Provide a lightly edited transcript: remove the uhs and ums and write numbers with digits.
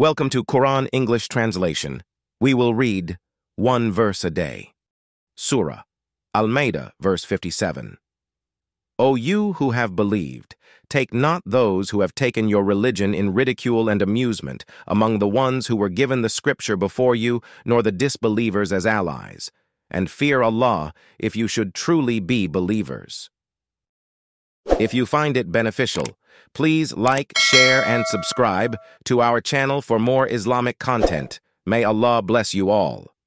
Welcome to Qur'an English translation. We will read one verse a day. Surah Al-Ma'idah, verse 57. O you who have believed, take not those who have taken your religion in ridicule and amusement among the ones who were given the scripture before you, nor the disbelievers as allies, and fear Allah if you should truly be believers. If you find it beneficial, please like, share, and subscribe to our channel for more Islamic content. May Allah bless you all.